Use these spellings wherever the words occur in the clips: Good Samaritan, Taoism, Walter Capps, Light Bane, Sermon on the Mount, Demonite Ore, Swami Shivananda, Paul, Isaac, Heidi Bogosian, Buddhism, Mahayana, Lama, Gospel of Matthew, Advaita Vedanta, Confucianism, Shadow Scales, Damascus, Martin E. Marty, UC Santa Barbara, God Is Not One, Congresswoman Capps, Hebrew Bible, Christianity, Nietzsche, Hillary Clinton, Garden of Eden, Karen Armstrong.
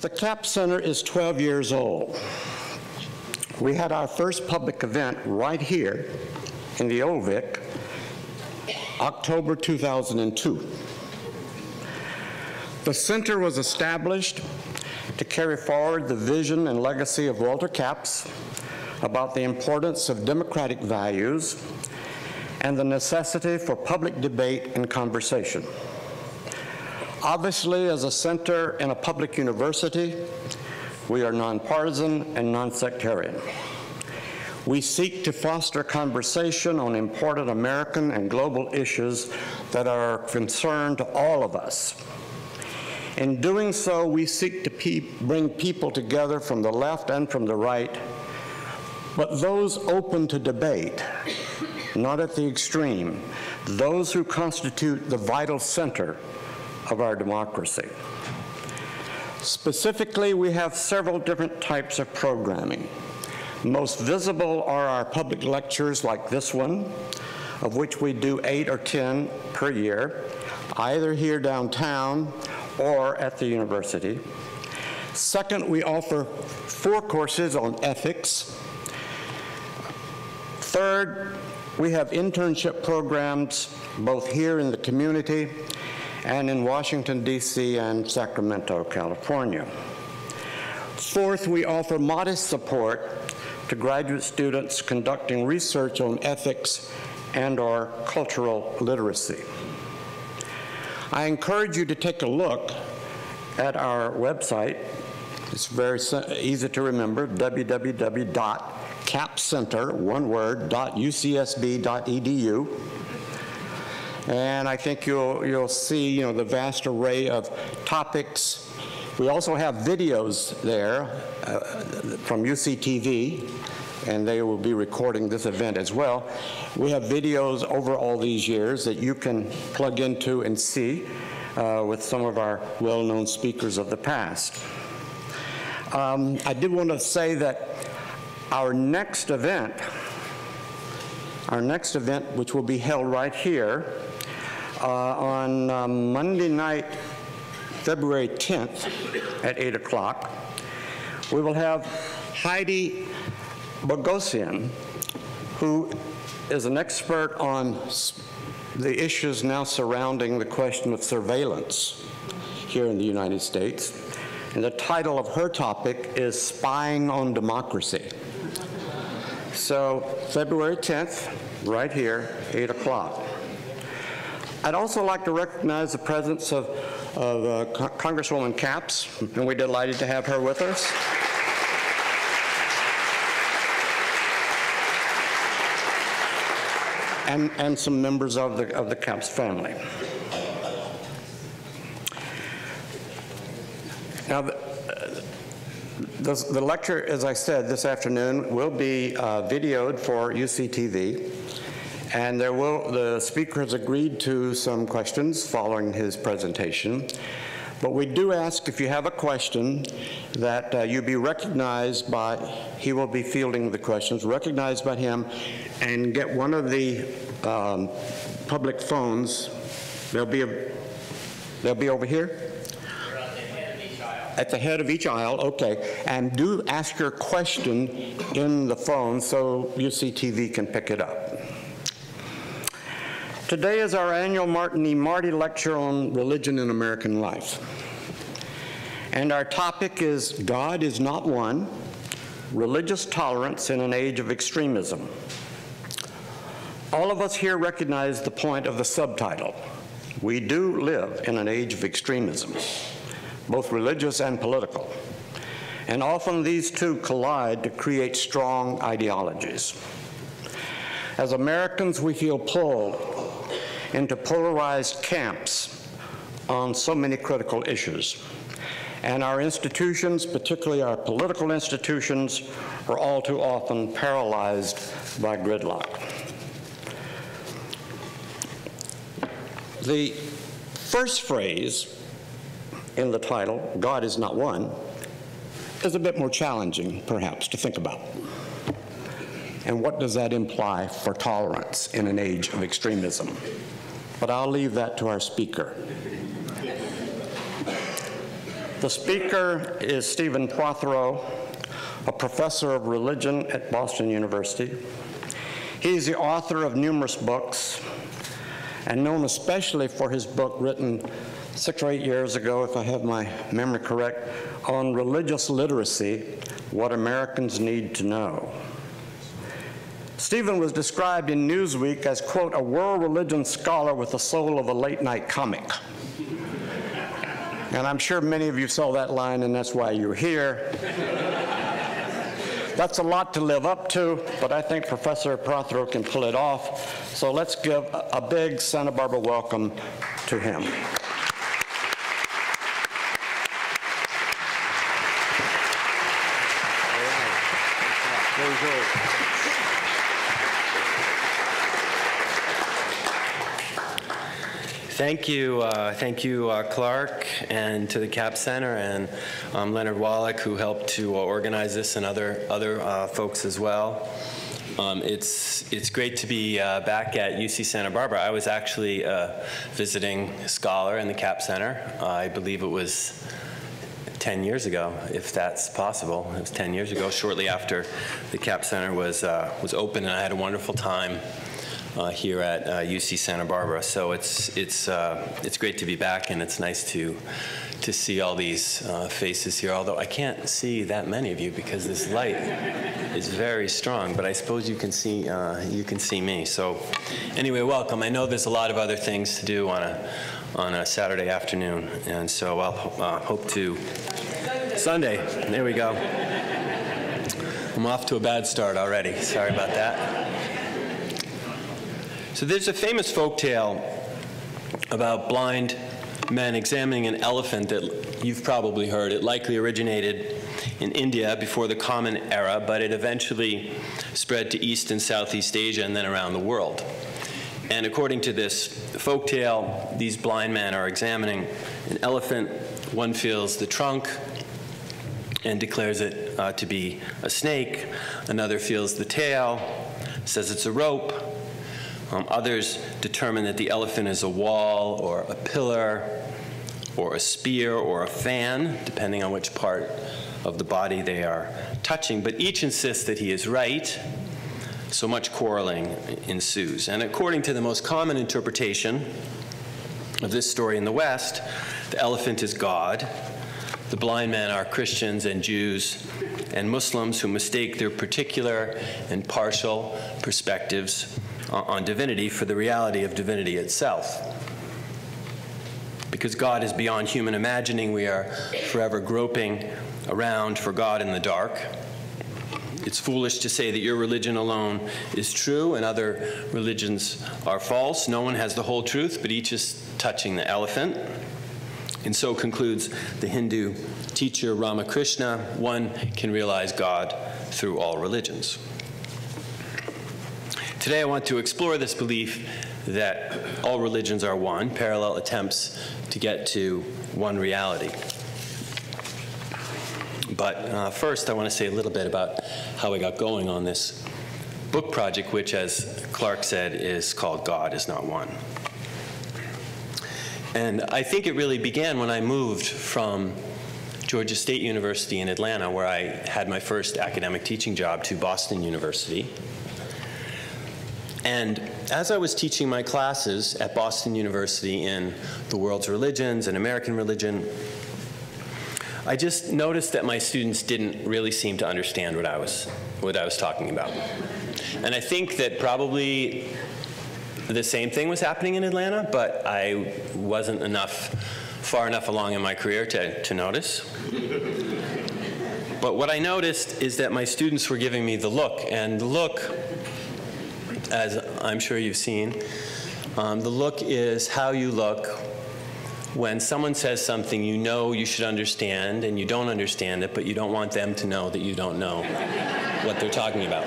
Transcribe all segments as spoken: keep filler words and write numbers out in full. The Capps Center is twelve years old. We had our first public event right here in the O V I C, October two thousand two. The center was established to carry forward the vision and legacy of Walter Capps about the importance of democratic values and the necessity for public debate and conversation. Obviously, as a center in a public university, we are nonpartisan and nonsectarian. We seek to foster conversation on important American and global issues that are of concern to all of us. In doing so, we seek to pe- bring people together from the left and from the right, but those open to debate, not at the extreme, those who constitute the vital center of our democracy. Specifically, we have several different types of programming. Most visible are our public lectures like this one, of which we do eight or ten per year, either here downtown or at the university. Second, we offer four courses on ethics. Third, we have internship programs both here in the community and in Washington, D C and Sacramento, California. Fourth, we offer modest support to graduate students conducting research on ethics and or cultural literacy. I encourage you to take a look at our website. It's very easy to remember, w w w dot capps center one word dot u c s b dot e d u. And I think you'll, you'll see, you know, the vast array of topics. We also have videos there uh, from U C T V, and they will be recording this event as well. We have videos over all these years that you can plug into and see uh, with some of our well-known speakers of the past. Um, I did want to say that our next event, our next event, which will be held right here, Uh, on uh, Monday night, February tenth at eight o'clock, we will have Heidi Bogosian, who is an expert on the issues now surrounding the question of surveillance here in the United States. And the title of her topic is Spying on Democracy. So February tenth, right here, eight o'clock. I'd also like to recognize the presence of, of uh, Co Congresswoman Capps, and we're delighted to have her with us. And, and some members of the, of the Capps family. Now, the, the, the lecture, as I said, this afternoon will be uh, videoed for U C T V. And there will, the speaker has agreed to some questions following his presentation. But we do ask, if you have a question, that uh, you be recognized by, he will be fielding the questions, recognized by him, and get one of the um, public phones. They'll be, a, they'll be over here? They're at the head of each aisle. At the head of each aisle, okay. And do ask your question in the phone so U C T V can pick it up. Today is our annual Martin E. Marty lecture on religion in American life. And our topic is God is Not One, religious tolerance in an age of extremism. All of us here recognize the point of the subtitle. We do live in an age of extremism, both religious and political, and often these two collide to create strong ideologies. As Americans, we feel pulled into polarized camps on so many critical issues, and our institutions, particularly our political institutions, are all too often paralyzed by gridlock. The first phrase in the title, God is not one, is a bit more challenging, perhaps, to think about. And what does that imply for tolerance in an age of extremism? But I'll leave that to our speaker. The speaker is Stephen Prothero, a professor of religion at Boston University. He's the author of numerous books, and known especially for his book written six or eight years ago, if I have my memory correct, on religious literacy, what Americans need to know. Stephen was described in Newsweek as, quote, a world religion scholar with the soul of a late night comic. And I'm sure many of you saw that line, and that's why you're here. That's a lot to live up to, but I think Professor Prothero can pull it off. So let's give a big Santa Barbara welcome to him. Thank you, uh, thank you, uh, Clark, and to the Capps Center, and um, Leonard Wallach, who helped to uh, organize this, and other other uh, folks as well. Um, it's it's great to be uh, back at U C Santa Barbara. I was actually a visiting scholar in the Capps Center. Uh, I believe it was ten years ago, if that's possible. It was ten years ago, shortly after the Capps Center was uh, was open, and I had a wonderful time Uh, here at uh, U C Santa Barbara. So it's it's uh, it's great to be back, and it's nice to to see all these uh, faces here, although I can't see that many of you because this light is very strong, but I suppose you can see uh, you can see me. So anyway, welcome. I know there's a lot of other things to do on a on a Saturday afternoon, and so I'll uh, hope to Sunday. Sunday. There we go. I'm off to a bad start already. Sorry about that. So there's a famous folktale about blind men examining an elephant that you've probably heard. It likely originated in India before the Common Era, but it eventually spread to East and Southeast Asia and then around the world. And according to this folktale, these blind men are examining an elephant. One feels the trunk and declares it uh, to be a snake. Another feels the tail, says it's a rope. Um, others determine that the elephant is a wall or a pillar or a spear or a fan, depending on which part of the body they are touching. But each insists that he is right, so much quarreling ensues. And according to the most common interpretation of this story in the West, the elephant is God. The blind men are Christians and Jews and Muslims who mistake their particular and partial perspectives on divinity for the reality of divinity itself. Because God is beyond human imagining, we are forever groping around for God in the dark. It's foolish to say that your religion alone is true and other religions are false. No one has the whole truth, but each is touching the elephant. And so concludes the Hindu teacher Ramakrishna, one can realize God through all religions. Today I want to explore this belief that all religions are one, parallel attempts to get to one reality. But uh, first I want to say a little bit about how I got going on this book project, which, as Clark said, is called God is Not One. And I think it really began when I moved from Georgia State University in Atlanta, where I had my first academic teaching job, to Boston University. And as I was teaching my classes at Boston University in the world's religions and American religion, I just noticed that my students didn't really seem to understand what I was, what I was talking about. And I think that probably the same thing was happening in Atlanta, but I wasn't enough, far enough along in my career to, to notice. But what I noticed is that my students were giving me the look, and the look, as I'm sure you've seen, um, the look is how you look when someone says something you know you should understand, and you don't understand it, but you don't want them to know that you don't know what they're talking about.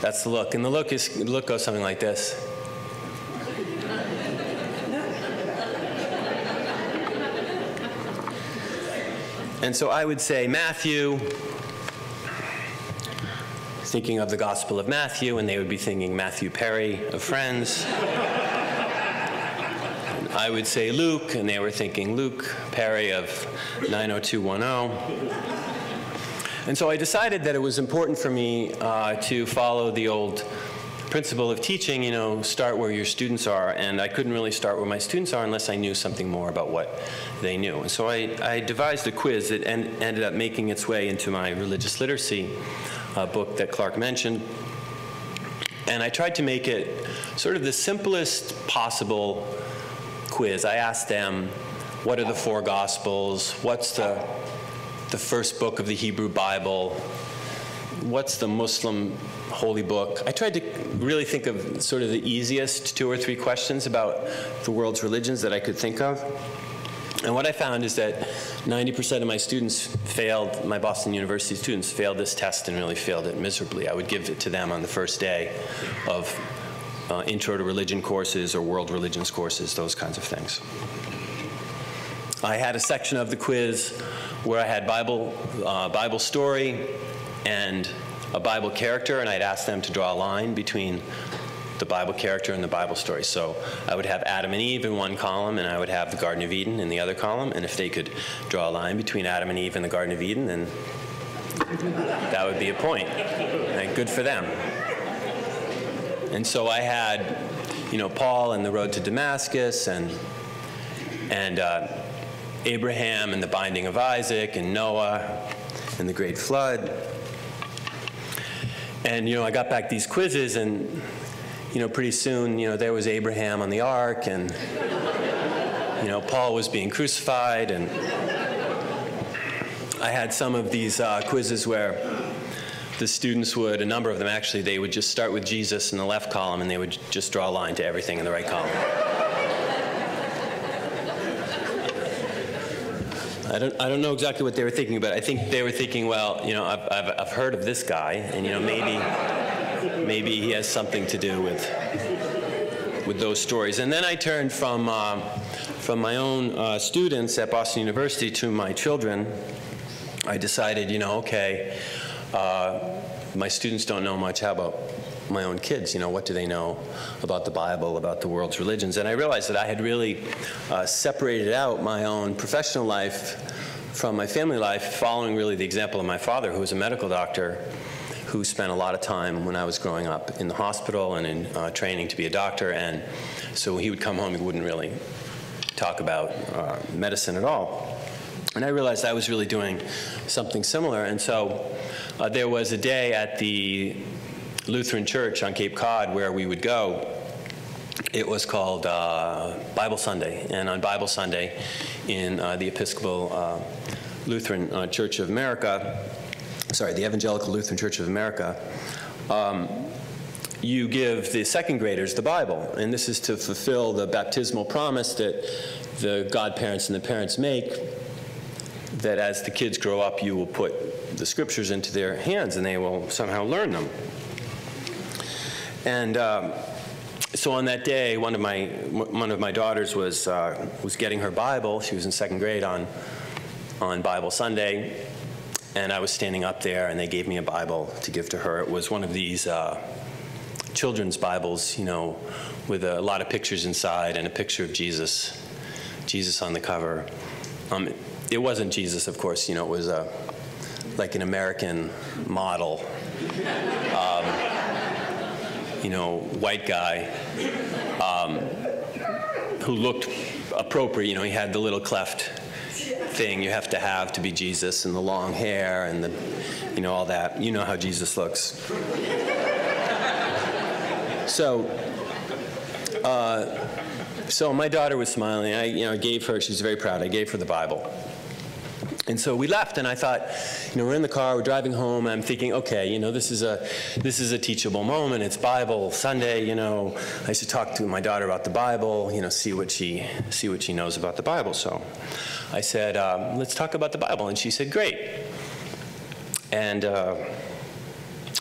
That's the look, and the look, is, the look goes something like this. And so I would say, Matthew, thinking of the Gospel of Matthew, and they would be thinking Matthew Perry of Friends. I would say Luke, and they were thinking Luke Perry of nine oh two one oh. And so I decided that it was important for me uh, to follow the old principle of teaching, you know, start where your students are, and I couldn't really start where my students are unless I knew something more about what they knew. And so I, I devised a quiz that en ended up making its way into my religious literacy uh, book that Clark mentioned, and I tried to make it sort of the simplest possible quiz. I asked them, what are the four Gospels? What's the, the first book of the Hebrew Bible? What's the Muslim holy book? I tried to really think of sort of the easiest two or three questions about the world's religions that I could think of. And what I found is that ninety percent of my students failed, my Boston University students failed this test and really failed it miserably. I would give it to them on the first day of uh, intro to religion courses or world religions courses, those kinds of things. I had a section of the quiz where I had Bible, uh, Bible story and a Bible character, and I'd ask them to draw a line between the Bible character and the Bible story. So I would have Adam and Eve in one column, and I would have the Garden of Eden in the other column, and if they could draw a line between Adam and Eve and the Garden of Eden, then that would be a point, and good for them. And so I had, you know, Paul and the road to Damascus, and, and uh, Abraham and the binding of Isaac, and Noah and the great flood. And, you know, I got back these quizzes, and, you know, pretty soon, you know, there was Abraham on the ark, and, you know, Paul was being crucified, and I had some of these uh, quizzes where the students would, a number of them actually, they would just start with Jesus in the left column, and they would just draw a line to everything in the right column. I don't, I don't know exactly what they were thinking, but I think they were thinking, well, you know, I've, I've, I've heard of this guy, and, you know, maybe, maybe he has something to do with, with those stories. And then I turned from, uh, from my own uh, students at Boston University to my children. I decided, you know, okay, uh, my students don't know much. How about my own kids? You know, what do they know about the Bible, about the world's religions? And I realized that I had really uh, separated out my own professional life from my family life, following really the example of my father, who was a medical doctor who spent a lot of time when I was growing up in the hospital and in uh, training to be a doctor. And so he would come home, he wouldn't really talk about uh, medicine at all. And I realized I was really doing something similar. And so uh, there was a day at the Lutheran Church on Cape Cod where we would go. It was called uh, Bible Sunday, and on Bible Sunday in uh, the Episcopal uh, Lutheran uh, Church of America, sorry, the Evangelical Lutheran Church of America, um, you give the second graders the Bible, and this is to fulfill the baptismal promise that the godparents and the parents make, that as the kids grow up, you will put the scriptures into their hands and they will somehow learn them. And um, so on that day, one of my one of my daughters was uh, was getting her Bible. She was in second grade on on Bible Sunday, and I was standing up there, and they gave me a Bible to give to her. It was one of these uh, children's Bibles, you know, with a lot of pictures inside and a picture of Jesus, Jesus on the cover. Um, it, it wasn't Jesus, of course. You know, it was a uh, like an American model. Um, you know, white guy um, who looked appropriate. You know, he had the little cleft thing you have to have to be Jesus, and the long hair and the, you know, all that. You know how Jesus looks. So, uh, so my daughter was smiling. I, you know, I gave her, she's very proud, I gave her the Bible. And so we left, and I thought, you know, we're in the car, we're driving home, and I'm thinking, okay, you know, this is a, this is a teachable moment. It's Bible Sunday, you know. I should talk to my daughter about the Bible, you know, see what she, see what she knows about the Bible. So I said, um, let's talk about the Bible. And she said, great. And uh,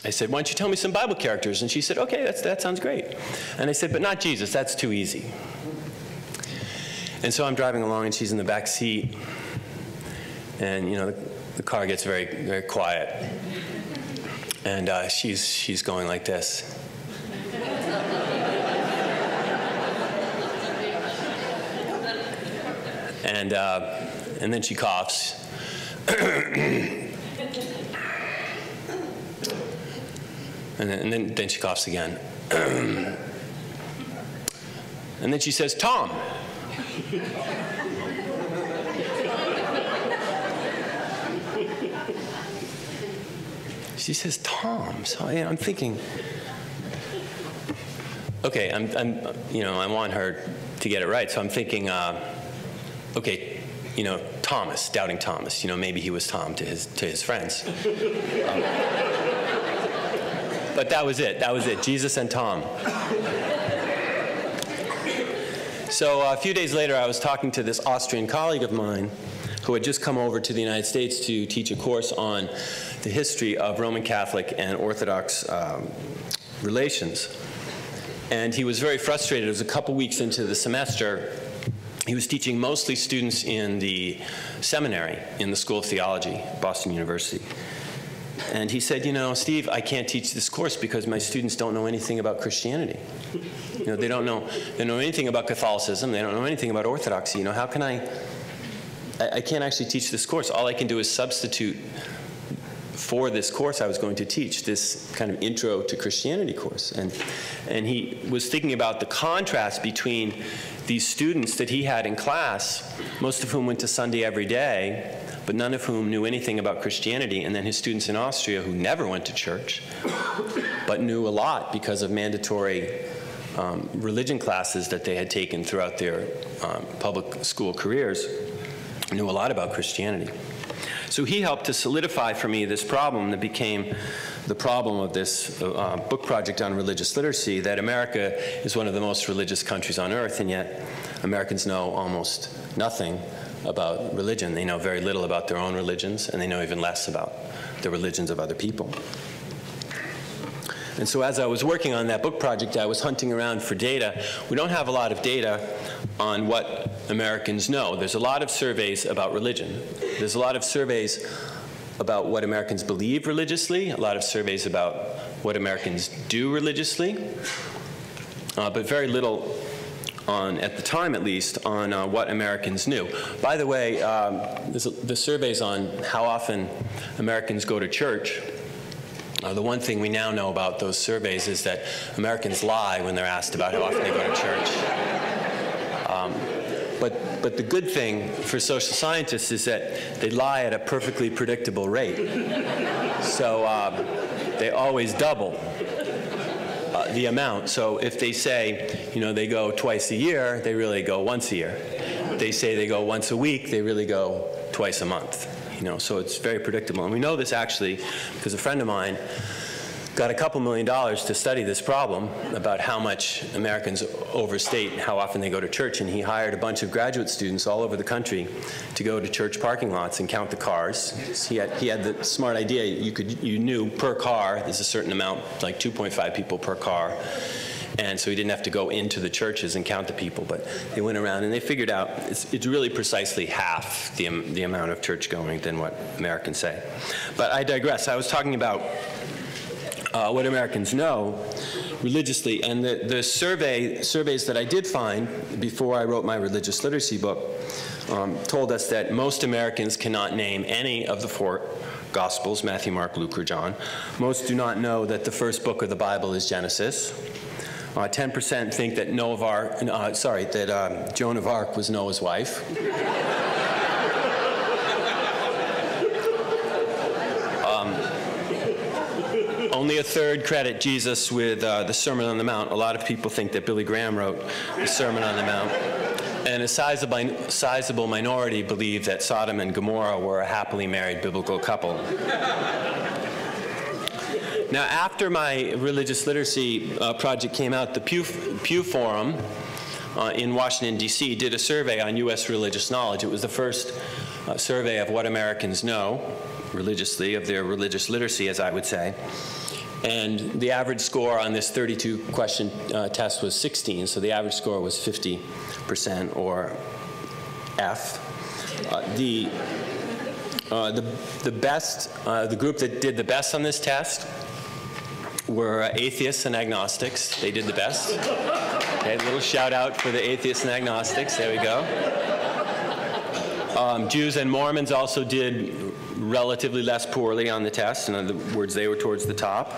I said, why don't you tell me some Bible characters? And she said, okay, that's, that sounds great. And I said, but not Jesus, that's too easy. And so I'm driving along, and she's in the back seat. And, you know, the, the car gets very, very quiet. And uh, she's, she's going like this. And, uh, and then she coughs. and then, and then, then she coughs again. And then she says, Tom. She says, Tom. So I, I'm thinking, okay, I'm, I'm, you know, I want her to get it right. So I'm thinking, uh, okay, you know, Thomas, doubting Thomas. You know, maybe he was Tom to his to his friends. Um, but that was it. That was it. Jesus and Tom. So uh, a few days later, I was talking to this Austrian colleague of mine who had just come over to the United States to teach a course on the history of Roman Catholic and Orthodox um, relations. And he was very frustrated. It was a couple weeks into the semester. He was teaching mostly students in the seminary, in the School of Theology, Boston University. And he said, you know, Steve, I can't teach this course because my students don't know anything about Christianity. You know, they don't know, they don't know anything about Catholicism. They don't know anything about Orthodoxy. You know, how can I, I, I can't actually teach this course. All I can do is substitute for this course I was going to teach, this kind of intro to Christianity course. And, and he was thinking about the contrast between these students that he had in class, most of whom went to Sunday every day, but none of whom knew anything about Christianity, and then his students in Austria who never went to church, but knew a lot because of mandatory um, religion classes that they had taken throughout their um, public school careers, knew a lot about Christianity. So he helped to solidify for me this problem that became the problem of this uh, book project on religious literacy, that America is one of the most religious countries on earth, and yet Americans know almost nothing about religion. They know very little about their own religions, and they know even less about the religions of other people. And so as I was working on that book project, I was hunting around for data. We don't have a lot of data on what Americans know. There's a lot of surveys about religion. There's a lot of surveys about what Americans believe religiously, a lot of surveys about what Americans do religiously, uh, but very little on, at the time at least, on uh, what Americans knew. By the way, um, the surveys on how often Americans go to church, Uh, the one thing we now know about those surveys is that Americans lie when they're asked about how often they go to church. Um, but, but the good thing for social scientists is that they lie at a perfectly predictable rate. So um, they always double uh, the amount. So if they say, you know, they go twice a year, they really go once a year. They say they go once a week, they really go twice a month. You know, so it's very predictable. And we know this actually because a friend of mine got a couple million dollars to study this problem about how much Americans overstate and how often they go to church. And he hired a bunch of graduate students all over the country to go to church parking lots and count the cars. He had, he had the smart idea. You, could, you knew per car, there's a certain amount, like two point five people per car. And so he didn't have to go into the churches and count the people, but they went around and they figured out it's, it's really precisely half the, um, the amount of church going than what Americans say. But I digress. I was talking about uh, what Americans know religiously, and the, the survey, surveys that I did find before I wrote my religious literacy book um, told us that most Americans cannot name any of the four Gospels, Matthew, Mark, Luke, or John. Most do not know that the first book of the Bible is Genesis. Uh, ten percent think that Noah of Arc, uh, sorry, that um, Joan of Arc was Noah's wife. Only a third credit Jesus with uh, the Sermon on the Mount. A lot of people think that Billy Graham wrote the Sermon on the Mount. And a sizable, sizable minority believe that Sodom and Gomorrah were a happily married biblical couple. Now, after my religious literacy uh, project came out, the Pew, Pew Forum uh, in Washington, D C did a survey on U S religious knowledge. It was the first uh, survey of what Americans know religiously, of their religious literacy, as I would say. And the average score on this thirty-two question uh, test was sixteen, so the average score was fifty percent or F. Uh, the, uh, the, the best, uh, the group that did the best on this test were uh, atheists and agnostics. They did the best. Okay, a little shout out for the atheists and agnostics. There we go. Um, Jews and Mormons also did relatively less poorly on the test. In other words, they were towards the top.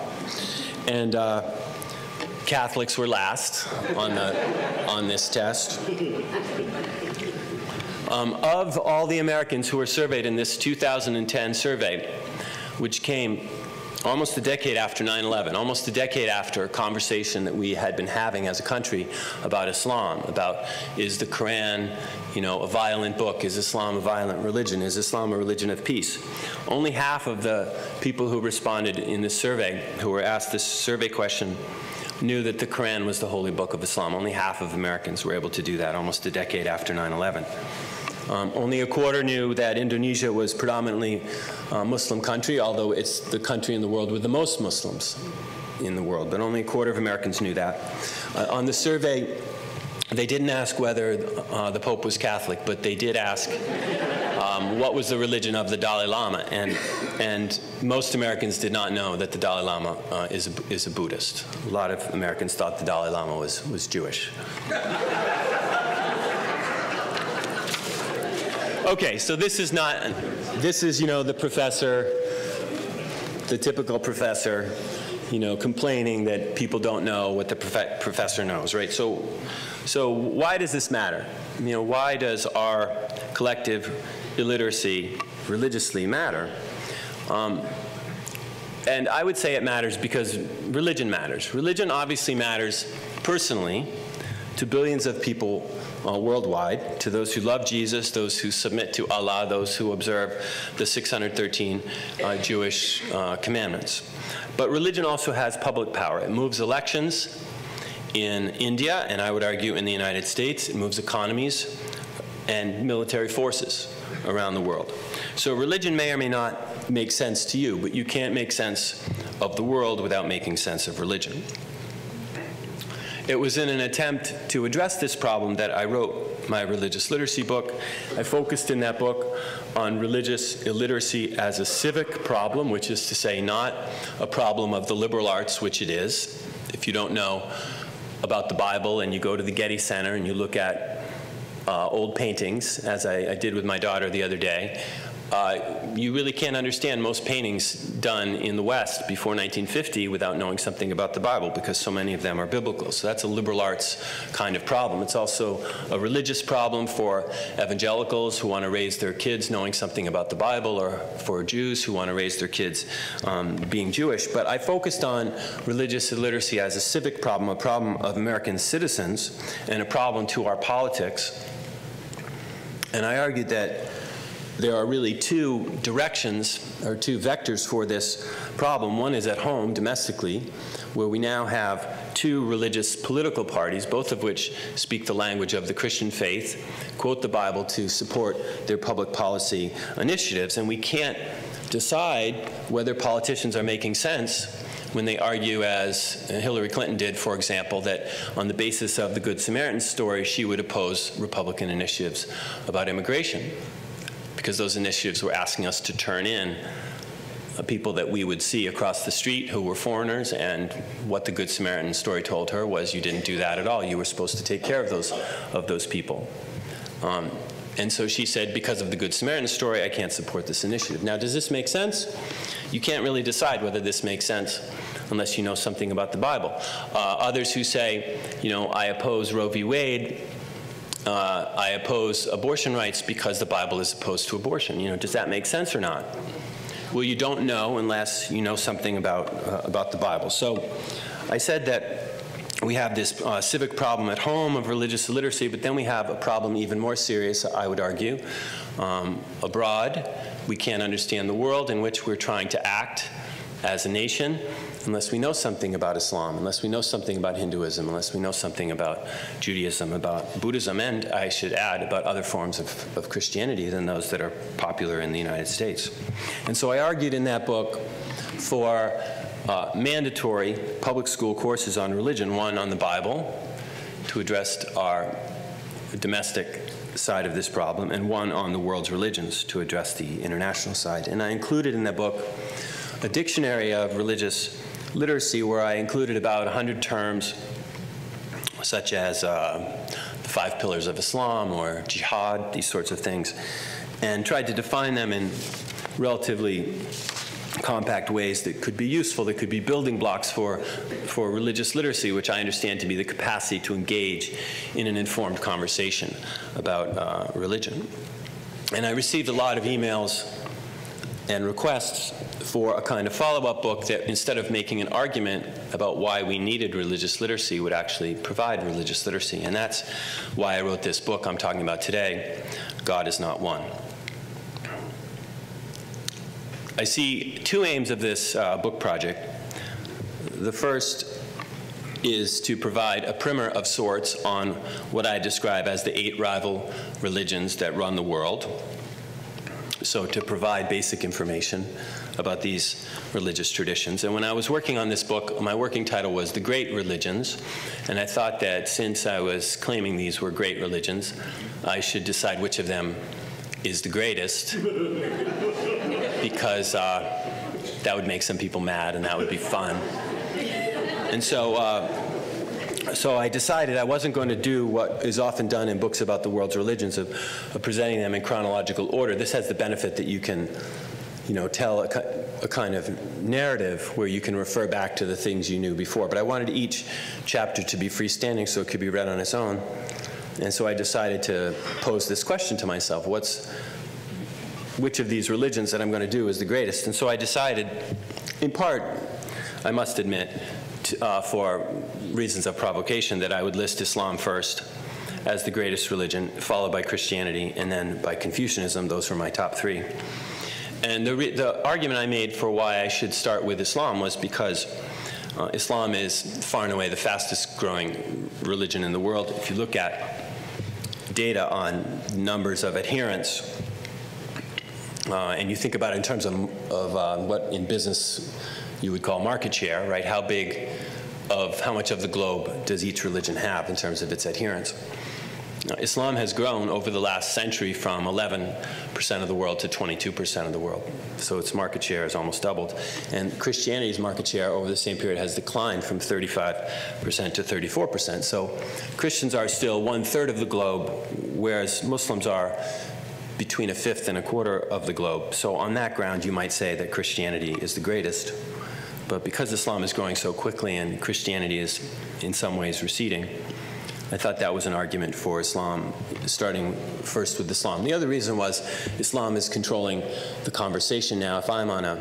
And uh, Catholics were last on, the, on this test. Um, of all the Americans who were surveyed in this two thousand ten survey, which came almost a decade after nine eleven, almost a decade after a conversation that we had been having as a country about Islam, about is the Quran, you know, a violent book? Is Islam a violent religion? Is Islam a religion of peace? Only half of the people who responded in this survey, who were asked this survey question, knew that the Quran was the holy book of Islam. Only half of Americans were able to do that almost a decade after nine eleven. Um, only a quarter knew that Indonesia was predominantly a Muslim country, although it's the country in the world with the most Muslims in the world. But only a quarter of Americans knew that. Uh, on the survey, they didn't ask whether uh, the Pope was Catholic, but they did ask um, what was the religion of the Dalai Lama. And, and most Americans did not know that the Dalai Lama uh, is, a, is a Buddhist. A lot of Americans thought the Dalai Lama was, was Jewish. Okay, so this is not, this is, you know, the professor, the typical professor, you know, complaining that people don't know what the prof professor knows, right? So, so why does this matter? You know, why does our collective illiteracy religiously matter? Um, and I would say it matters because religion matters. Religion obviously matters personally to billions of people Uh, worldwide, to those who love Jesus, those who submit to Allah, those who observe the six hundred thirteen uh, Jewish uh, commandments. But religion also has public power. It moves elections in India, and I would argue in the United States. It moves economies and military forces around the world. So religion may or may not make sense to you, but you can't make sense of the world without making sense of religion. It was in an attempt to address this problem that I wrote my religious literacy book. I focused in that book on religious illiteracy as a civic problem, which is to say not a problem of the liberal arts, which it is. If you don't know about the Bible and you go to the Getty Center and you look at uh, old paintings, as I, I did with my daughter the other day, Uh, you really can't understand most paintings done in the West before nineteen fifty without knowing something about the Bible, because so many of them are biblical. So that's a liberal arts kind of problem. It's also a religious problem for evangelicals who want to raise their kids knowing something about the Bible, or for Jews who want to raise their kids um, being Jewish. But I focused on religious illiteracy as a civic problem, a problem of American citizens, and a problem to our politics. And I argued that there are really two directions, or two vectors for this problem. One is at home, domestically, where we now have two religious political parties, both of which speak the language of the Christian faith, quote the Bible to support their public policy initiatives. And we can't decide whether politicians are making sense when they argue, as Hillary Clinton did, for example, that on the basis of the Good Samaritan story, she would oppose Republican initiatives about immigration, because those initiatives were asking us to turn in uh, people that we would see across the street who were foreigners, and what the Good Samaritan story told her was you didn't do that at all. You were supposed to take care of those, of those people. Um, and so she said, because of the Good Samaritan story, I can't support this initiative. Now, does this make sense? You can't really decide whether this makes sense unless you know something about the Bible. Uh, others who say, you know, I oppose Roe v. Wade, Uh, I oppose abortion rights because the Bible is opposed to abortion. You know, does that make sense or not? well, you don't know unless you know something about, uh, about the Bible. So I said that we have this uh, civic problem at home of religious illiteracy, but then we have a problem even more serious, I would argue. Um, abroad, we can't understand the world in which we're trying to act as a nation unless we know something about Islam, unless we know something about Hinduism, unless we know something about Judaism, about Buddhism, and I should add, about other forms of, of Christianity than those that are popular in the United States. And so I argued in that book for Uh, mandatory public school courses on religion, one on the Bible to address our domestic side of this problem, and one on the world's religions to address the international side. And I included in that book a dictionary of religious literacy where I included about one hundred terms such as uh, the five pillars of Islam or jihad, these sorts of things, and tried to define them in relatively compact ways that could be useful, that could be building blocks for, for religious literacy, which I understand to be the capacity to engage in an informed conversation about uh, religion. And I received a lot of emails and requests for a kind of follow-up book that, instead of making an argument about why we needed religious literacy, would actually provide religious literacy. And that's why I wrote this book I'm talking about today, God Is Not One. I see two aims of this uh, book project. The first is to provide a primer of sorts on what I describe as the eight rival religions that run the world. So to provide basic information about these religious traditions. And when I was working on this book, my working title was The Great Religions. And I thought that since I was claiming these were great religions, I should decide which of them is the greatest. Because uh, that would make some people mad, and that would be fun. And so, uh, so I decided I wasn't going to do what is often done in books about the world's religions of, of presenting them in chronological order. This has the benefit that you can, you know, tell a, a kind of narrative where you can refer back to the things you knew before. But I wanted each chapter to be freestanding so it could be read on its own. And so I decided to pose this question to myself: What's which of these religions that I'm going to do is the greatest? And so I decided, in part, I must admit, to, uh, for reasons of provocation, that I would list Islam first as the greatest religion, followed by Christianity, and then by Confucianism. Those were my top three. And the, re the argument I made for why I should start with Islam was because uh, Islam is far and away the fastest growing religion in the world. If you look at data on numbers of adherents, Uh, and you think about it in terms of, of uh, what in business you would call market share, right? How big of, how much of the globe does each religion have in terms of its adherents? Uh, Islam has grown over the last century from eleven percent of the world to twenty-two percent of the world. So its market share has almost doubled. And Christianity's market share over the same period has declined from thirty-five percent to thirty-four percent. So Christians are still one third of the globe, whereas Muslims are between a fifth and a quarter of the globe. So on that ground, you might say that Christianity is the greatest. But because Islam is growing so quickly and Christianity is in some ways receding, I thought that was an argument for Islam, starting first with Islam. The other reason was Islam is controlling the conversation now. If I'm on a,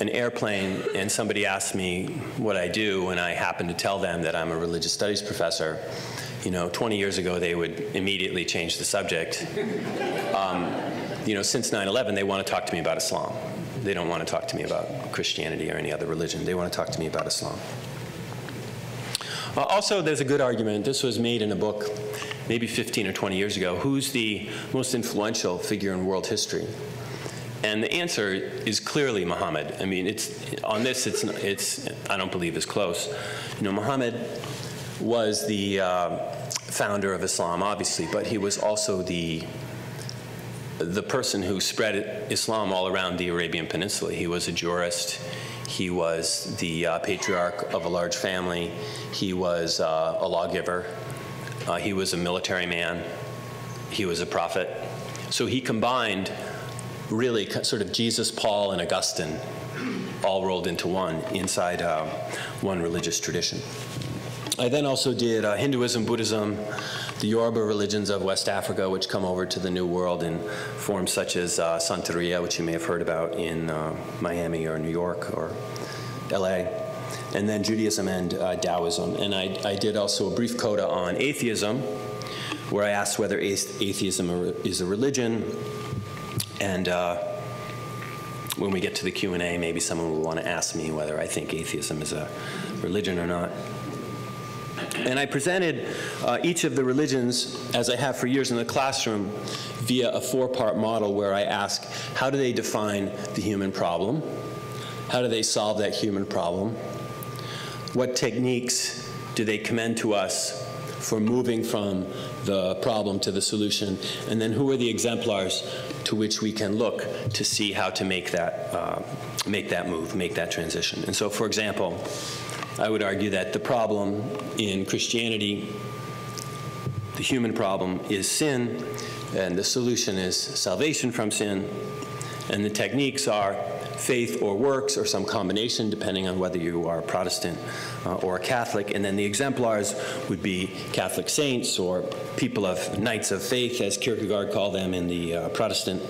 an airplane and somebody asks me what I do and I happen to tell them that I'm a religious studies professor, you know, twenty years ago, they would immediately change the subject. Um, you know, since nine eleven, they want to talk to me about Islam. They don't want to talk to me about Christianity or any other religion. They want to talk to me about Islam. Uh, also, there's a good argument. This was made in a book maybe fifteen or twenty years ago. Who's the most influential figure in world history? And the answer is clearly Muhammad. I mean, it's on this, it's, it's I don't believe is close. You know, Muhammad was the uh, founder of Islam, obviously, but he was also the the person who spread Islam all around the Arabian Peninsula. He was a jurist. He was the uh, patriarch of a large family. He was uh, a lawgiver. Uh, he was a military man. He was a prophet. So he combined really sort of Jesus, Paul, and Augustine all rolled into one inside uh, one religious tradition. I then also did uh, Hinduism, Buddhism, the Yoruba religions of West Africa, which come over to the New World in forms such as uh, Santeria, which you may have heard about in uh, Miami or New York or L A, and then Judaism and uh, Taoism. And I, I did also a brief coda on atheism, where I asked whether atheism is a religion. And uh, when we get to the Q and A, maybe someone will want to ask me whether I think atheism is a religion or not. And I presented uh, each of the religions, as I have for years in the classroom, via a four-part model where I ask, how do they define the human problem? How do they solve that human problem? What techniques do they commend to us for moving from the problem to the solution? And then who are the exemplars to which we can look to see how to make that, uh, make that move, make that transition? And so, for example, I would argue that the problem in Christianity, the human problem, is sin, and the solution is salvation from sin. And the techniques are faith or works or some combination, depending on whether you are a Protestant uh, or a Catholic. And then the exemplars would be Catholic saints or people of Knights of Faith, as Kierkegaard called them in the uh, Protestant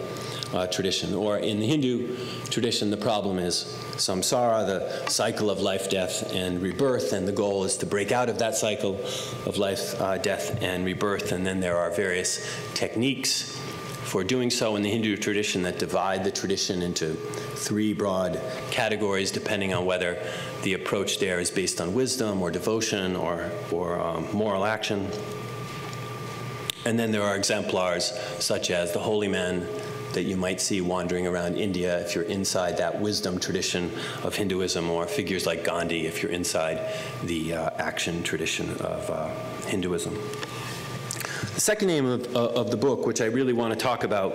uh, tradition. Or in the Hindu tradition, the problem is samsara, the cycle of life, death, and rebirth. And the goal is to break out of that cycle of life, uh, death, and rebirth. And then there are various techniques for doing so in the Hindu tradition that divide the tradition into three broad categories, depending on whether the approach there is based on wisdom or devotion or, or um, moral action. And then there are exemplars, such as the holy men that you might see wandering around India if you're inside that wisdom tradition of Hinduism, or figures like Gandhi if you're inside the uh, action tradition of uh, Hinduism. The second aim of, uh, of the book, which I really want to talk about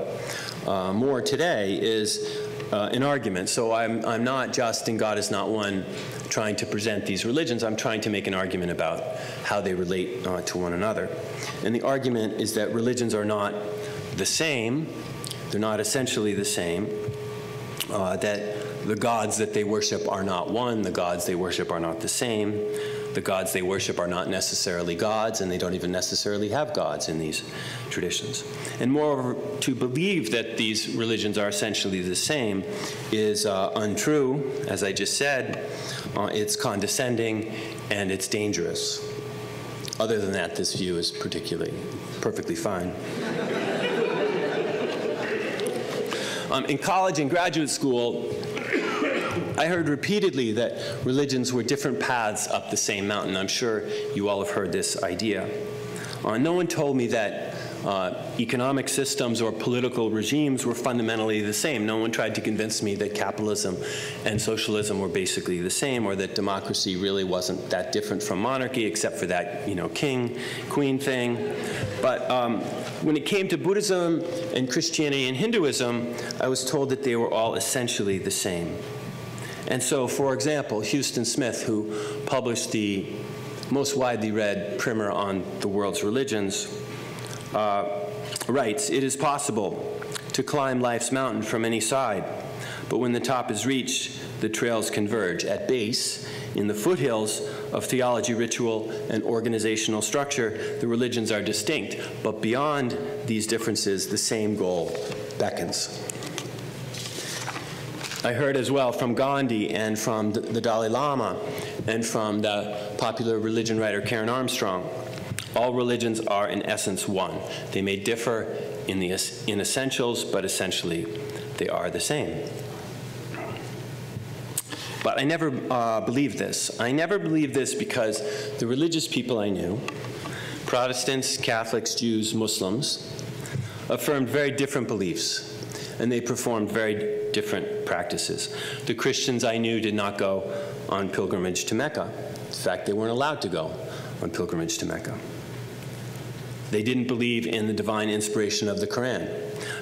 uh, more today, is uh, an argument. So I'm, I'm not just, and God is not one, trying to present these religions. I'm trying to make an argument about how they relate uh, to one another. And the argument is that religions are not the same. They're not essentially the same. Uh, that the gods that they worship are not one. The gods they worship are not the same. The gods they worship are not necessarily gods, and they don't even necessarily have gods in these traditions. And moreover, to believe that these religions are essentially the same is uh, untrue, as I just said. Uh, it's condescending, and it's dangerous. Other than that, this view is particularly perfectly fine. um, in college and graduate school, I heard repeatedly that religions were different paths up the same mountain. I'm sure you all have heard this idea. Uh, no one told me that uh, economic systems or political regimes were fundamentally the same. No one tried to convince me that capitalism and socialism were basically the same, or that democracy really wasn't that different from monarchy, except for that, you know, king, queen thing. But um, when it came to Buddhism and Christianity and Hinduism, I was told that they were all essentially the same. And so, for example, Houston Smith, who published the most widely read primer on the world's religions, uh, writes, "It is possible to climb life's mountain from any side, but when the top is reached, the trails converge at base. In the foothills of theology, ritual, and organizational structure, the religions are distinct, but beyond these differences, the same goal beckons." I heard as well from Gandhi and from the Dalai Lama and from the popular religion writer Karen Armstrong, all religions are in essence one. They may differ in, the, in essentials, but essentially they are the same. But I never uh, believed this. I never believed this because the religious people I knew, Protestants, Catholics, Jews, Muslims, affirmed very different beliefs, and they performed very different practices. The Christians I knew did not go on pilgrimage to Mecca. In fact, they weren't allowed to go on pilgrimage to Mecca. They didn't believe in the divine inspiration of the Quran.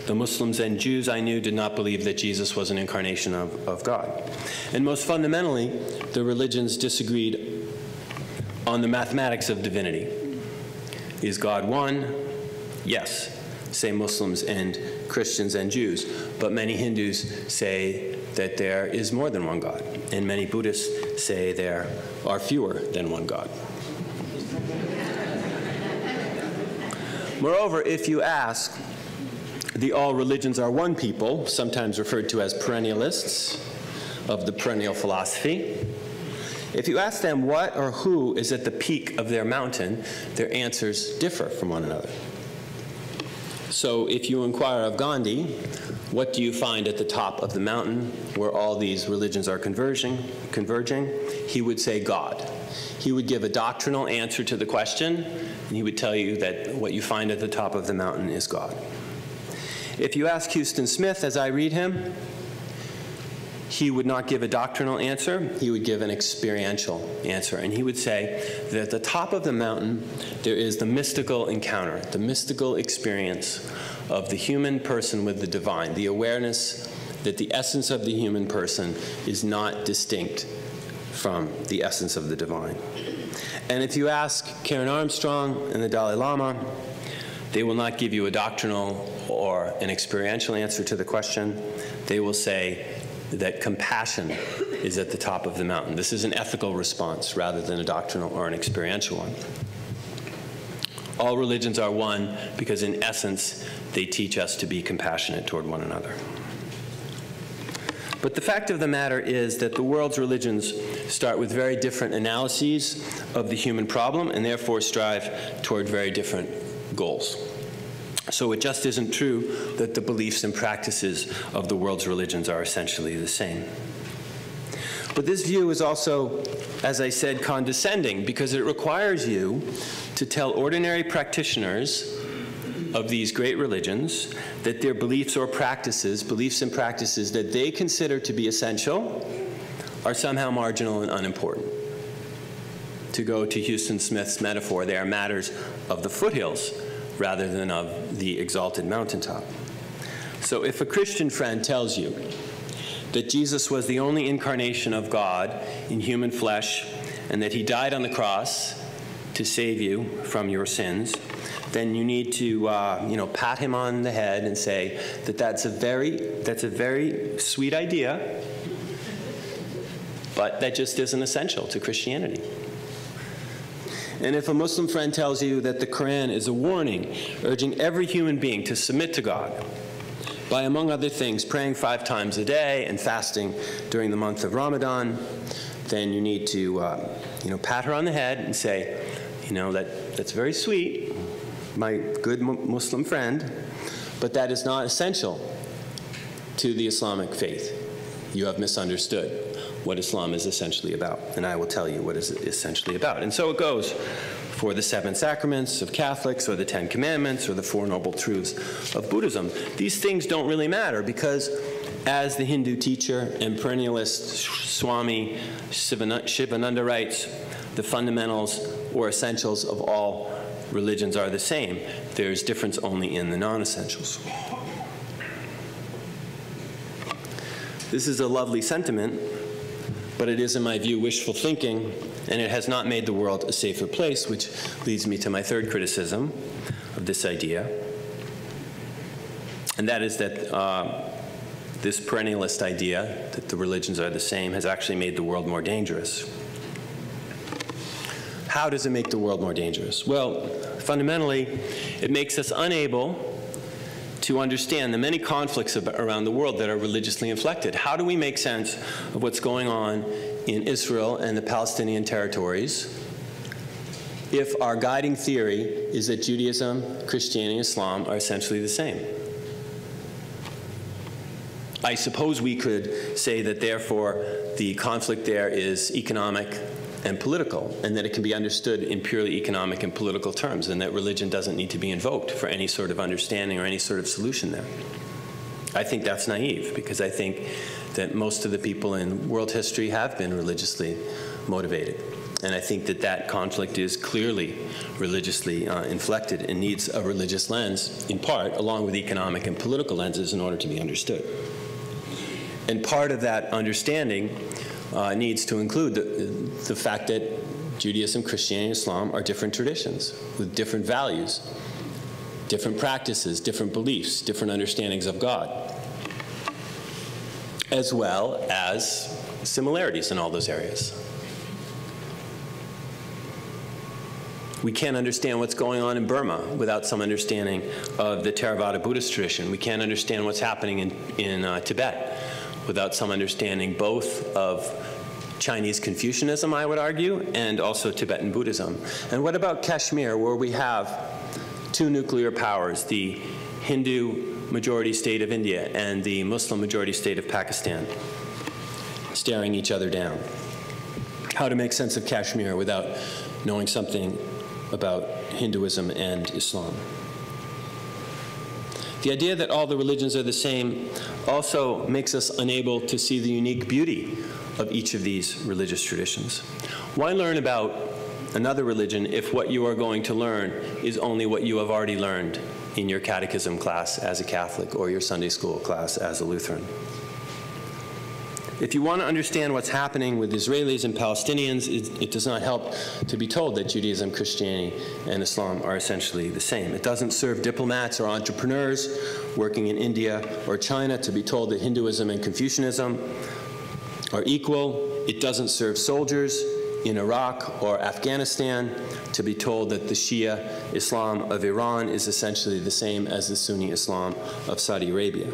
The Muslims and Jews I knew did not believe that Jesus was an incarnation of, of God. And most fundamentally, the religions disagreed on the mathematics of divinity. Is God one? Yes, say Muslims and Christians and Jews, but many Hindus say that there is more than one God, and many Buddhists say there are fewer than one God. Moreover, if you ask, the all religions are one people, sometimes referred to as perennialists of the perennial philosophy. If you ask them what or who is at the peak of their mountain, their answers differ from one another. So if you inquire of Gandhi, what do you find at the top of the mountain where all these religions are converging, converging? He would say God. He would give a doctrinal answer to the question, and he would tell you that what you find at the top of the mountain is God. If you ask Houston Smith, as I read him, he would not give a doctrinal answer, he would give an experiential answer. And he would say that at the top of the mountain, there is the mystical encounter, the mystical experience of the human person with the divine, the awareness that the essence of the human person is not distinct from the essence of the divine. And if you ask Karen Armstrong and the Dalai Lama, they will not give you a doctrinal or an experiential answer to the question. They will say that compassion is at the top of the mountain. This is an ethical response rather than a doctrinal or an experiential one. All religions are one because in essence, they teach us to be compassionate toward one another. But the fact of the matter is that the world's religions start with very different analyses of the human problem and therefore strive toward very different goals. So it just isn't true that the beliefs and practices of the world's religions are essentially the same. But this view is also, as I said, condescending because it requires you to tell ordinary practitioners of these great religions that their beliefs or practices, beliefs and practices that they consider to be essential are somehow marginal and unimportant. To go to Houston Smith's metaphor, they are matters of the foothills rather than of the exalted mountaintop. So if a Christian friend tells you that Jesus was the only incarnation of God in human flesh and that he died on the cross to save you from your sins, then you need to uh, you know, pat him on the head and say that that's a very, that's a very sweet idea, but that just isn't essential to Christianity. And if a Muslim friend tells you that the Quran is a warning, urging every human being to submit to God by, among other things, praying five times a day and fasting during the month of Ramadan, then you need to uh, you know, pat her on the head and say, you know, that, that's very sweet, my good Muslim friend, but that is not essential to the Islamic faith. You have misunderstood what Islam is essentially about, and I will tell you what is it essentially about. And so it goes for the seven sacraments of Catholics, or the Ten Commandments, or the Four Noble Truths of Buddhism. These things don't really matter because as the Hindu teacher and perennialist Swami Shivananda writes, the fundamentals or essentials of all religions are the same. There is difference only in the non-essentials. This is a lovely sentiment, but it is, in my view, wishful thinking, and it has not made the world a safer place, which leads me to my third criticism of this idea, and that is that uh, this perennialist idea that the religions are the same has actually made the world more dangerous. How does it make the world more dangerous? Well, fundamentally, it makes us unable to understand the many conflicts around the world that are religiously inflected. How do we make sense of what's going on in Israel and the Palestinian territories if our guiding theory is that Judaism, Christianity, and Islam are essentially the same? I suppose we could say that therefore the conflict there is economic and political, and that it can be understood in purely economic and political terms, and that religion doesn't need to be invoked for any sort of understanding or any sort of solution there. I think that's naive, because I think that most of the people in world history have been religiously motivated. And I think that that conflict is clearly religiously uh, inflected and needs a religious lens, in part, along with economic and political lenses in order to be understood. And part of that understanding Uh, needs to include the, the fact that Judaism, Christianity, and Islam are different traditions with different values, different practices, different beliefs, different understandings of God, as well as similarities in all those areas. We can't understand what's going on in Burma without some understanding of the Theravada Buddhist tradition. We can't understand what's happening in, in uh, Tibet without some understanding both of Chinese Confucianism, I would argue, and also Tibetan Buddhism. And what about Kashmir, where we have two nuclear powers, the Hindu majority state of India and the Muslim majority state of Pakistan, staring each other down? How to make sense of Kashmir without knowing something about Hinduism and Islam. The idea that all the religions are the same also makes us unable to see the unique beauty of each of these religious traditions. Why learn about another religion if what you are going to learn is only what you have already learned in your catechism class as a Catholic or your Sunday school class as a Lutheran? If you want to understand what's happening with Israelis and Palestinians, it, it does not help to be told that Judaism, Christianity, and Islam are essentially the same. It doesn't serve diplomats or entrepreneurs working in India or China to be told that Hinduism and Confucianism are equal. It doesn't serve soldiers in Iraq or Afghanistan to be told that the Shia Islam of Iran is essentially the same as the Sunni Islam of Saudi Arabia.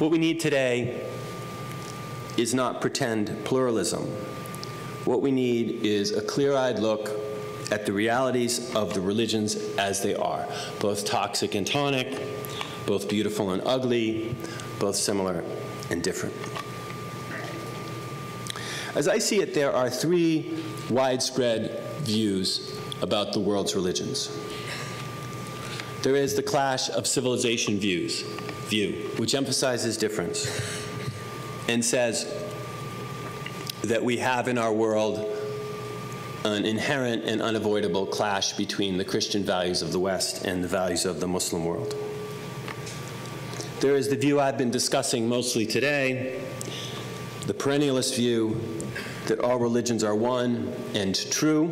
What we need today is not pretend pluralism. What we need is a clear-eyed look at the realities of the religions as they are, both toxic and tonic, both beautiful and ugly, both similar and different. As I see it, there are three widespread views about the world's religions. There is the clash of civilization views view, which emphasizes difference and says that we have in our world an inherent and unavoidable clash between the Christian values of the West and the values of the Muslim world. There is the view I've been discussing mostly today, the perennialist view that all religions are one and true.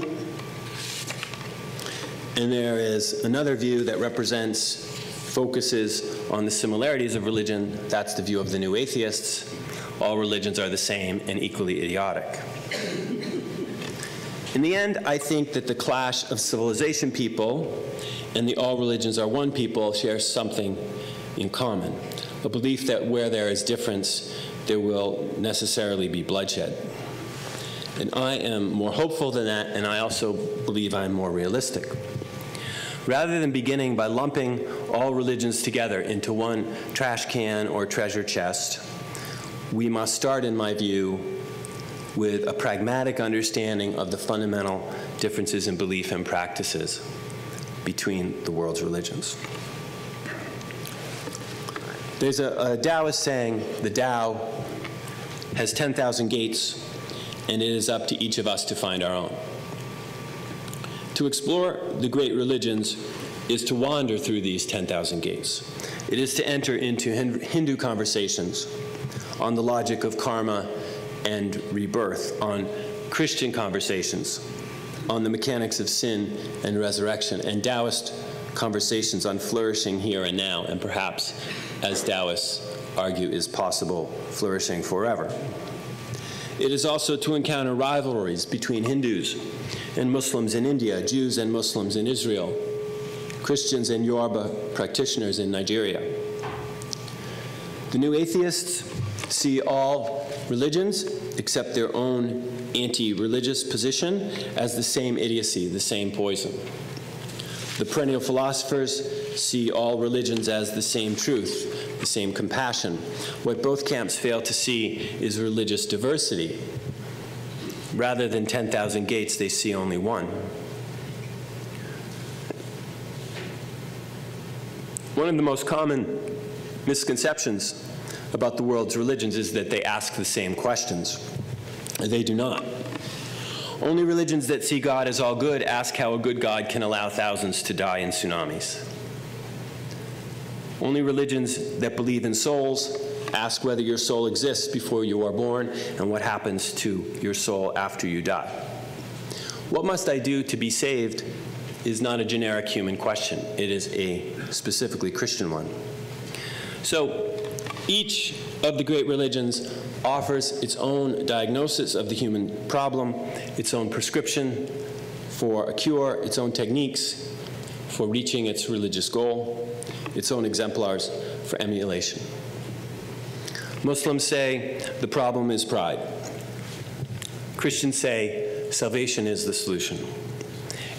And there is another view that represents, focuses on the similarities of religion. That's the view of the new atheists. All religions are the same and equally idiotic. In the end, I think that the clash of civilization people and the all religions are one people share something in common, a belief that where there is difference, there will necessarily be bloodshed. And I am more hopeful than that, and I also believe I'm more realistic. Rather than beginning by lumping all religions together into one trash can or treasure chest, we must start, in my view, with a pragmatic understanding of the fundamental differences in belief and practices between the world's religions. There's a, a Taoist saying, the Tao has ten thousand gates, and it is up to each of us to find our own. To explore the great religions is to wander through these ten thousand gates. It is to enter into Hindu conversations on the logic of karma and rebirth, on Christian conversations on the mechanics of sin and resurrection, and Taoist conversations on flourishing here and now, and perhaps, as Taoists argue is possible, flourishing forever. It is also to encounter rivalries between Hindus and Muslims in India, Jews and Muslims in Israel, Christians and Yoruba practitioners in Nigeria. The new atheists see all religions, except their own anti-religious position, as the same idiocy, the same poison. The perennial philosophers see all religions as the same truth, the same compassion. What both camps fail to see is religious diversity. Rather than ten thousand gates, they see only one. One of the most common misconceptions about the world's religions is that they ask the same questions. They do not. Only religions that see God as all good ask how a good God can allow thousands to die in tsunamis. Only religions that believe in souls ask whether your soul exists before you are born and what happens to your soul after you die. What must I do to be saved is not a generic human question. It is a specifically Christian one. So each of the great religions offers its own diagnosis of the human problem, its own prescription for a cure, its own techniques for reaching its religious goal, its own exemplars for emulation. Muslims say the problem is pride. Christians say salvation is the solution.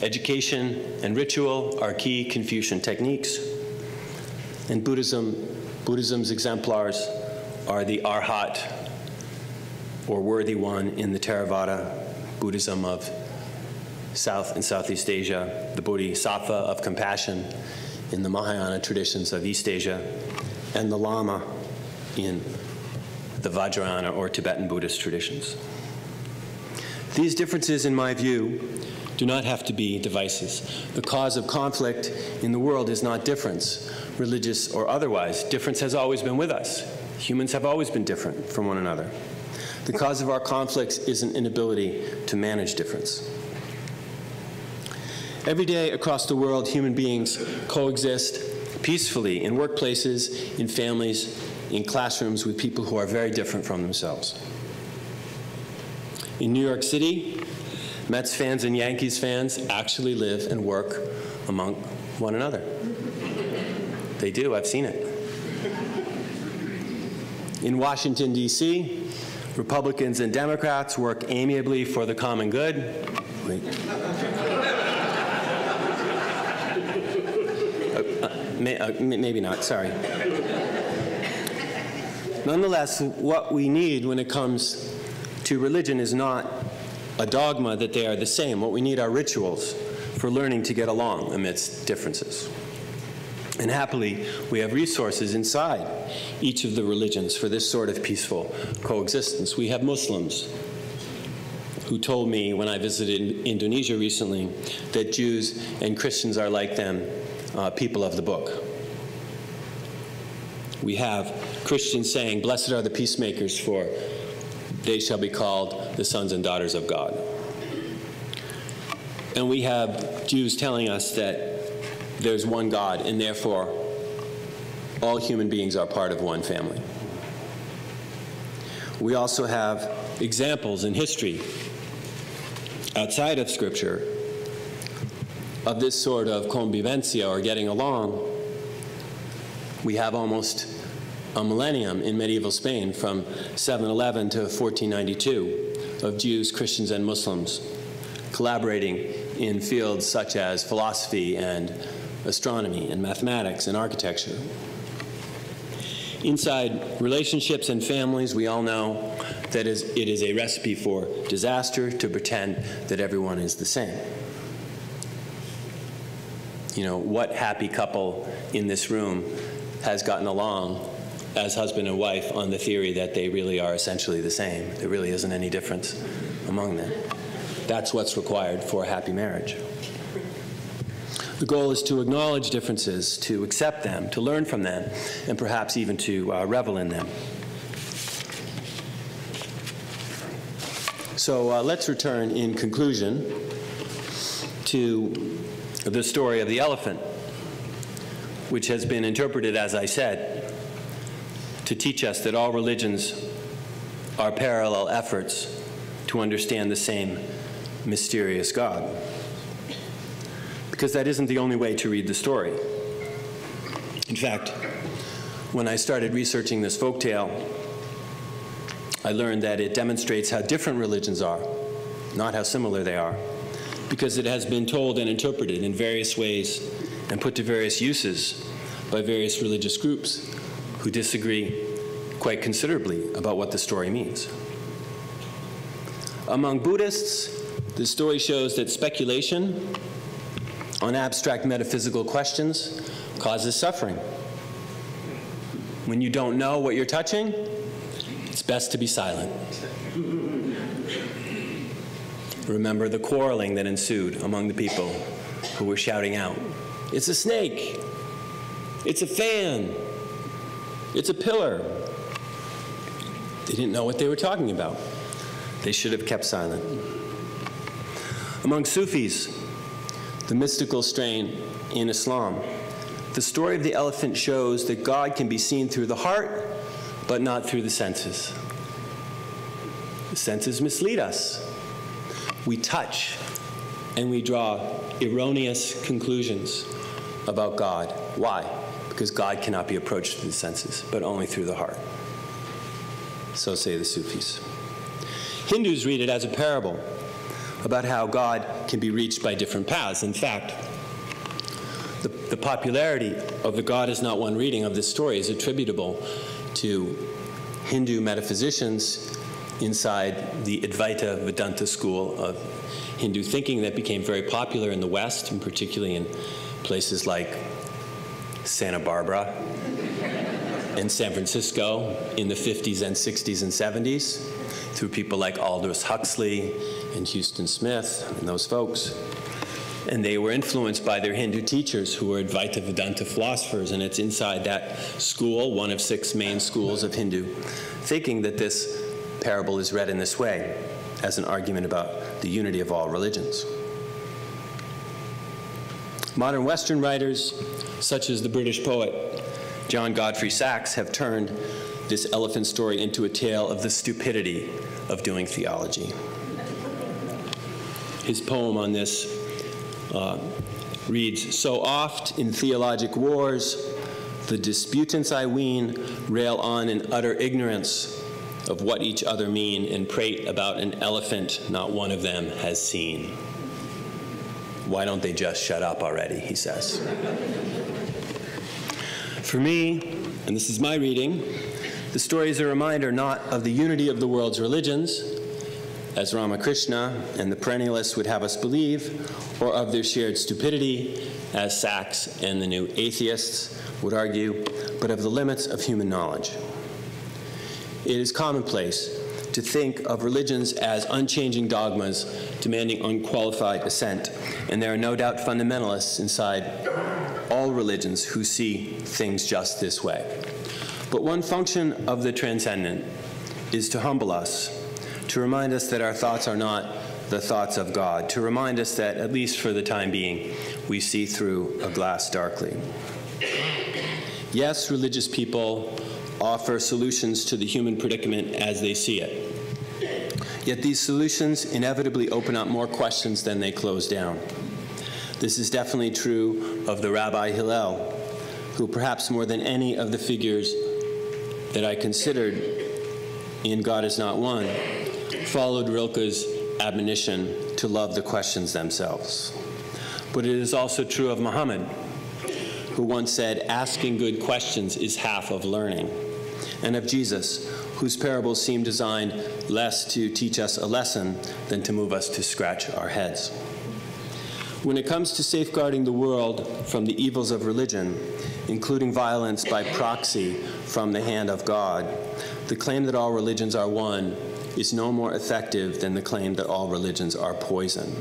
Education and ritual are key Confucian techniques. And Buddhism, Buddhism's exemplars are the Arhat, or worthy one, in the Theravada Buddhism of South and Southeast Asia, the Bodhisattva of compassion in the Mahayana traditions of East Asia, and the Lama in the Vajrayana or Tibetan Buddhist traditions. These differences, in my view, do not have to be divisive. The cause of conflict in the world is not difference, religious or otherwise. Difference has always been with us. Humans have always been different from one another. The cause of our conflicts is an inability to manage difference. Every day across the world, human beings coexist peacefully in workplaces, in families, in classrooms with people who are very different from themselves. In New York City, Mets fans and Yankees fans actually live and work among one another. They do, I've seen it. In Washington, D C, Republicans and Democrats work amiably for the common good. Wait. Uh, maybe not, sorry. Nonetheless, what we need when it comes to religion is not a dogma that they are the same. What we need are rituals for learning to get along amidst differences. And happily, we have resources inside each of the religions for this sort of peaceful coexistence. We have Muslims who told me when I visited Indonesia recently that Jews and Christians are like them, Uh, people of the book. We have Christians saying, "Blessed are the peacemakers, for they shall be called the sons and daughters of God." And we have Jews telling us that there's one God, and therefore all human beings are part of one family. We also have examples in history outside of Scripture of this sort of convivencia, or getting along. We have almost a millennium in medieval Spain, from seven eleven to fourteen ninety-two, of Jews, Christians, and Muslims collaborating in fields such as philosophy and astronomy and mathematics and architecture. Inside relationships and families, we all know that it is a recipe for disaster to pretend that everyone is the same. You know, what happy couple in this room has gotten along as husband and wife on the theory that they really are essentially the same? There really isn't any difference among them. That's what's required for a happy marriage. The goal is to acknowledge differences, to accept them, to learn from them, and perhaps even to uh, revel in them. So uh, let's return, in conclusion, to the story of the elephant, which has been interpreted, as I said, to teach us that all religions are parallel efforts to understand the same mysterious God. Because that isn't the only way to read the story. In fact, when I started researching this folktale, I learned that it demonstrates how different religions are, not how similar they are, because it has been told and interpreted in various ways and put to various uses by various religious groups who disagree quite considerably about what the story means. Among Buddhists, the story shows that speculation on abstract metaphysical questions causes suffering. When you don't know what you're touching, it's best to be silent. Remember the quarreling that ensued among the people who were shouting out, "It's a snake! It's a fan! It's a pillar!" They didn't know what they were talking about. They should have kept silent. Among Sufis, the mystical strain in Islam, the story of the elephant shows that God can be seen through the heart, but not through the senses. The senses mislead us. We touch, and we draw erroneous conclusions about God. Why? Because God cannot be approached through the senses, but only through the heart. So say the Sufis. Hindus read it as a parable about how God can be reached by different paths. In fact, the, the popularity of the God is not one reading of this story is attributable to Hindu metaphysicians inside the Advaita Vedanta school of Hindu thinking that became very popular in the West, and particularly in places like Santa Barbara and San Francisco in the fifties and sixties and seventies, through people like Aldous Huxley and Houston Smith and those folks. And they were influenced by their Hindu teachers who were Advaita Vedanta philosophers, and it's inside that school, one of six main schools of Hindu thinking, that this parable is read in this way, as an argument about the unity of all religions. Modern Western writers, such as the British poet John Godfrey Saxe, have turned this elephant story into a tale of the stupidity of doing theology. His poem on this uh, reads, "So oft in theologic wars, the disputants, I ween, rail on in utter ignorance of what each other mean and prate about an elephant not one of them has seen." Why don't they just shut up already, he says. For me, and this is my reading, the story is a reminder not of the unity of the world's religions, as Ramakrishna and the perennialists would have us believe, or of their shared stupidity, as Saxe and the new atheists would argue, but of the limits of human knowledge. It is commonplace to think of religions as unchanging dogmas demanding unqualified assent, and there are no doubt fundamentalists inside all religions who see things just this way. But one function of the transcendent is to humble us, to remind us that our thoughts are not the thoughts of God, to remind us that, at least for the time being, we see through a glass darkly. Yes, religious people offer solutions to the human predicament as they see it. Yet these solutions inevitably open up more questions than they close down. This is definitely true of the Rabbi Hillel, who perhaps more than any of the figures that I considered in God Is Not One, followed Rilke's admonition to love the questions themselves. But it is also true of Muhammad, who once said, "Asking good questions is half of learning," and of Jesus, whose parables seem designed less to teach us a lesson than to move us to scratch our heads. When it comes to safeguarding the world from the evils of religion, including violence by proxy from the hand of God, the claim that all religions are one is no more effective than the claim that all religions are poison.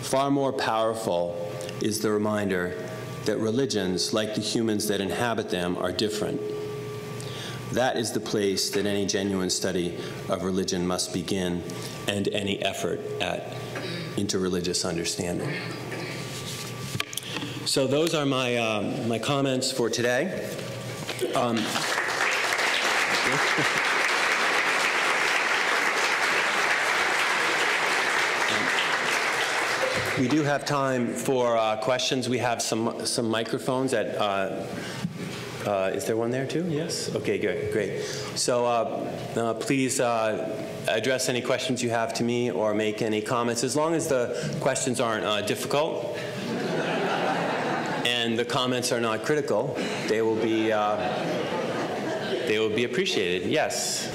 Far more powerful is the reminder that religions, like the humans that inhabit them, are different. That is the place that any genuine study of religion must begin, and any effort at interreligious understanding. So those are my, um, my comments for today. Um, We do have time for uh, questions. We have some some microphones at, uh, uh, is there one there too? Yes? Okay, good, great. So uh, uh, please uh, address any questions you have to me or make any comments, as long as the questions aren't uh, difficult and the comments are not critical. They will be, uh, they will be appreciated. Yes?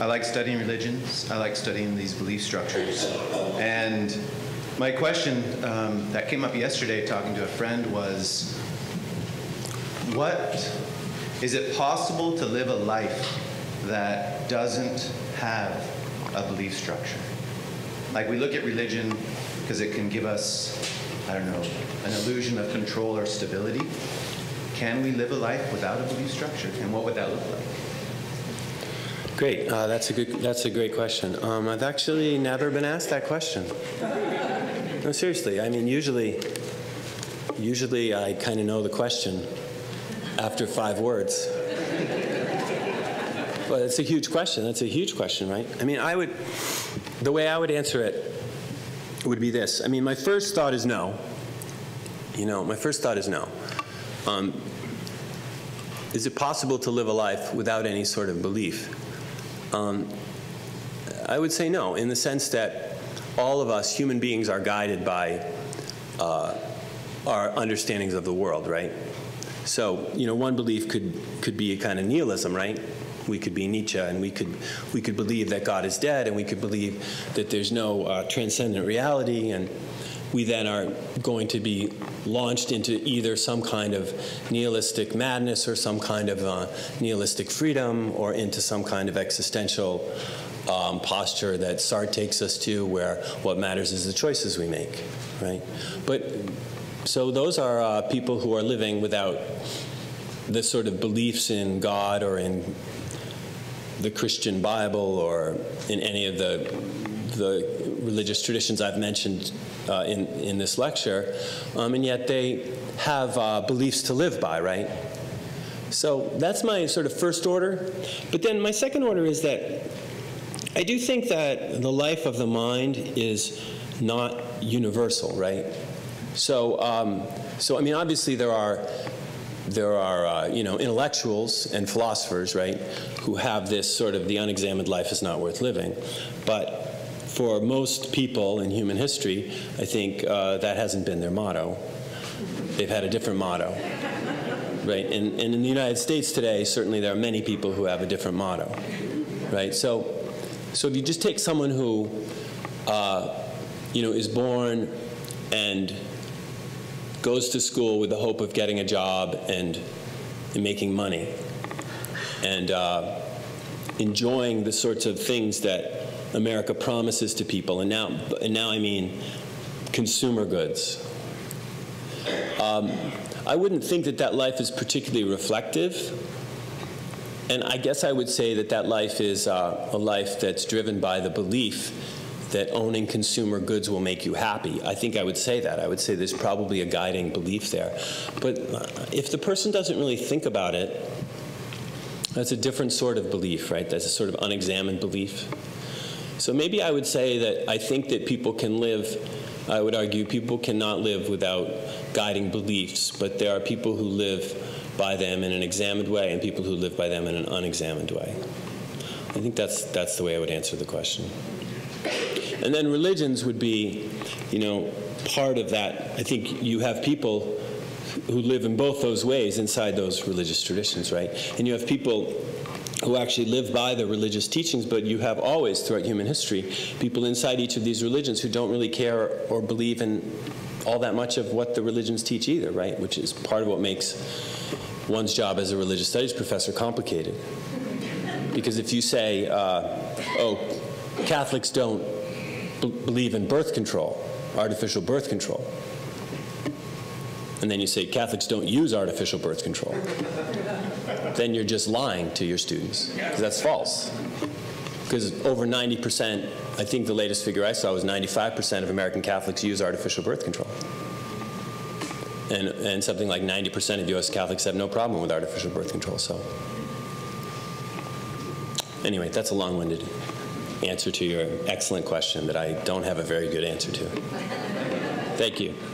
I like studying religions. I like studying these belief structures. And my question um, that came up yesterday talking to a friend was, what, is it possible to live a life that doesn't have a belief structure? Like, we look at religion because it can give us, I don't know, an illusion of control or stability. Can we live a life without a belief structure? And what would that look like? Great. Uh, that's a good. That's a great question. Um, I've actually never been asked that question. No, seriously. I mean, usually, usually I kind of know the question after five words. But it's a huge question. That's a huge question, right? I mean, I would. The way I would answer it would be this. I mean, my first thought is no. You know, my first thought is no. Um, is it possible to live a life without any sort of belief? Um, I would say no, in the sense that all of us, human beings, are guided by uh, our understandings of the world, right? So, you know, one belief could, could be a kind of nihilism, right? We could be Nietzsche, and we could, we could believe that God is dead, and we could believe that there's no uh, transcendent reality, and we then are going to be launched into either some kind of nihilistic madness or some kind of uh, nihilistic freedom or into some kind of existential um, posture that Sartre takes us to, where what matters is the choices we make, right? But so those are uh, people who are living without the sort of beliefs in God or in the Christian Bible or in any of the, the religious traditions I've mentioned uh, in, in this lecture, um, and yet they have uh, beliefs to live by, right? So that's my sort of first order. But then my second order is that I do think that the life of the mind is not universal, right? So, um, so I mean, obviously there are There are, uh, you know, intellectuals and philosophers, right, who have this sort of the unexamined life is not worth living. But for most people in human history, I think uh, that hasn't been their motto. They've had a different motto, right? And, and in the United States today, certainly there are many people who have a different motto, right? So, so if you just take someone who, uh, you know, is born and goes to school with the hope of getting a job and, and making money and uh, enjoying the sorts of things that America promises to people. And now, and now I mean consumer goods. Um, I wouldn't think that that life is particularly reflective. And I guess I would say that that life is uh, a life that's driven by the belief that owning consumer goods will make you happy. I think I would say that. I would say there's probably a guiding belief there. But if the person doesn't really think about it, that's a different sort of belief, right? That's a sort of unexamined belief. So maybe I would say that I think that people can live, I would argue people cannot live without guiding beliefs, but there are people who live by them in an examined way and people who live by them in an unexamined way. I think that's, that's the way I would answer the question. And then religions would be, you know, part of that. I think you have people who live in both those ways inside those religious traditions, right? And you have people who actually live by the religious teachings, but you have always, throughout human history, people inside each of these religions who don't really care or believe in all that much of what the religions teach either, right? Which is part of what makes one's job as a religious studies professor complicated. Because if you say, uh, oh, Catholics don't believe in birth control, artificial birth control. And then you say, Catholics don't use artificial birth control. Then you're just lying to your students, because that's false. Because over ninety percent, I think the latest figure I saw was ninety-five percent of American Catholics use artificial birth control. And, and something like ninety percent of U S Catholics have no problem with artificial birth control. So anyway, that's a long-winded answer to your excellent question that I don't have a very good answer to. Thank you.